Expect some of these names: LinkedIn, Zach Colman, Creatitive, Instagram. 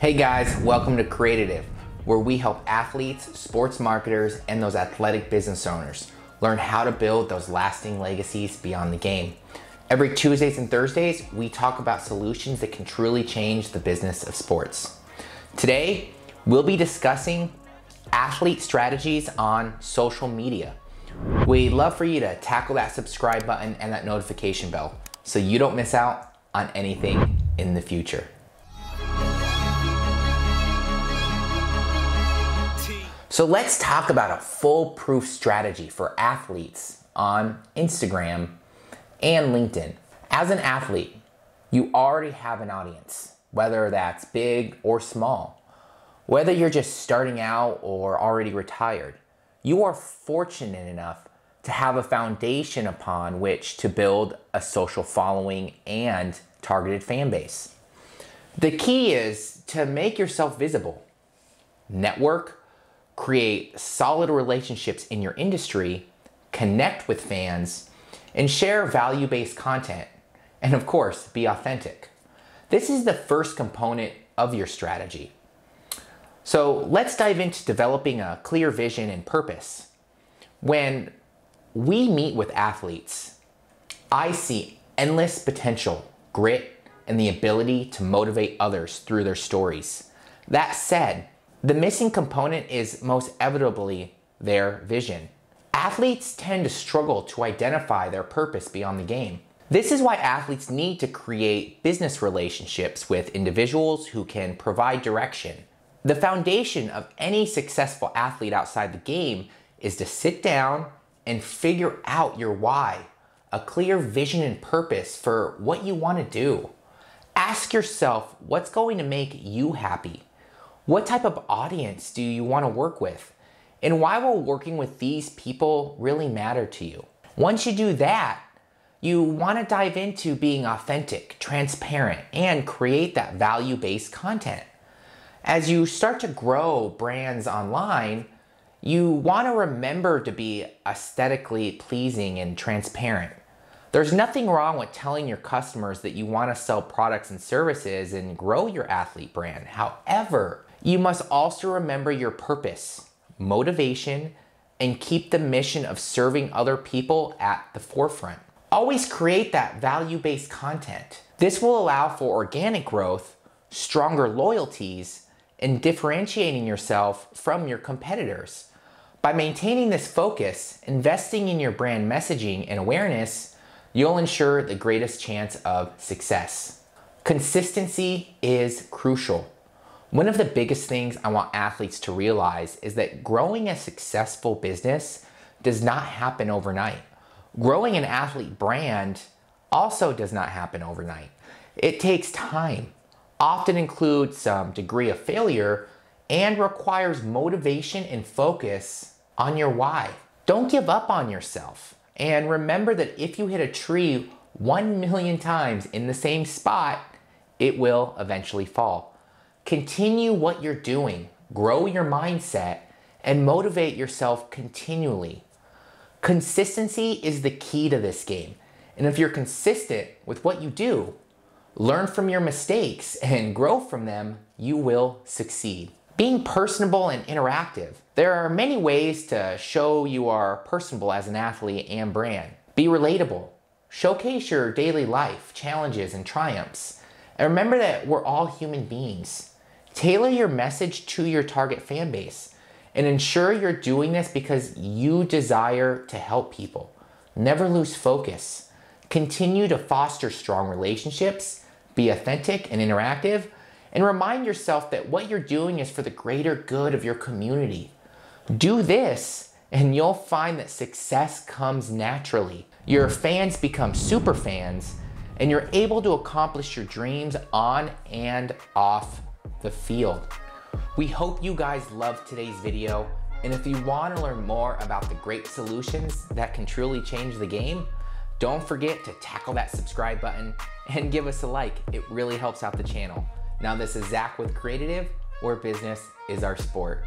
Hey guys, welcome to Creatitive, where we help athletes, sports marketers, and those athletic business owners learn how to build those lasting legacies beyond the game. Every Tuesdays and Thursdays, we talk about solutions that can truly change the business of sports. Today, we'll be discussing athlete strategies on social media. We'd love for you to tackle that subscribe button and that notification bell so you don't miss out on anything in the future. So let's talk about a foolproof strategy for athletes on Instagram and LinkedIn. As an athlete, you already have an audience, whether that's big or small. Whether you're just starting out or already retired, you are fortunate enough to have a foundation upon which to build a social following and targeted fan base. The key is to make yourself visible, network, create solid relationships in your industry, connect with fans, and share value-based content, and of course, be authentic. This is the first component of your strategy. So let's dive into developing a clear vision and purpose. When we meet with athletes, I see endless potential, grit, and the ability to motivate others through their stories. That said, the missing component is most inevitably their vision. Athletes tend to struggle to identify their purpose beyond the game. This is why athletes need to create business relationships with individuals who can provide direction. The foundation of any successful athlete outside the game is to sit down and figure out your why, a clear vision and purpose for what you want to do. Ask yourself what's going to make you happy. What type of audience do you want to work with? And why will working with these people really matter to you? Once you do that, you want to dive into being authentic, transparent, and create that value-based content. As you start to grow brands online, you want to remember to be aesthetically pleasing and transparent. There's nothing wrong with telling your customers that you want to sell products and services and grow your athlete brand. However, you must also remember your purpose, motivation, and keep the mission of serving other people at the forefront. Always create that value-based content. This will allow for organic growth, stronger loyalties, and differentiating yourself from your competitors. By maintaining this focus, investing in your brand messaging and awareness, you'll ensure the greatest chance of success. Consistency is crucial. One of the biggest things I want athletes to realize is that growing a successful business does not happen overnight. Growing an athlete brand also does not happen overnight. It takes time, often includes some degree of failure, and requires motivation and focus on your why. Don't give up on yourself. And remember that if you hit a tree 1,000,000 times in the same spot, it will eventually fall. Continue what you're doing, grow your mindset, and motivate yourself continually. Consistency is the key to this game. And if you're consistent with what you do, learn from your mistakes and grow from them, you will succeed. Being personable and interactive. There are many ways to show you are personable as an athlete and brand. Be relatable. Showcase your daily life, challenges, and triumphs. And remember that we're all human beings. Tailor your message to your target fan base and ensure you're doing this because you desire to help people. Never lose focus. Continue to foster strong relationships, be authentic and interactive, and remind yourself that what you're doing is for the greater good of your community. Do this and you'll find that success comes naturally. Your fans become super fans and you're able to accomplish your dreams on and off the field. We hope you guys loved today's video. And if you want to learn more about the great solutions that can truly change the game, don't forget to tackle that subscribe button and give us a like. It really helps out the channel. Now, this is Zach with Creatitive, where business is our sport.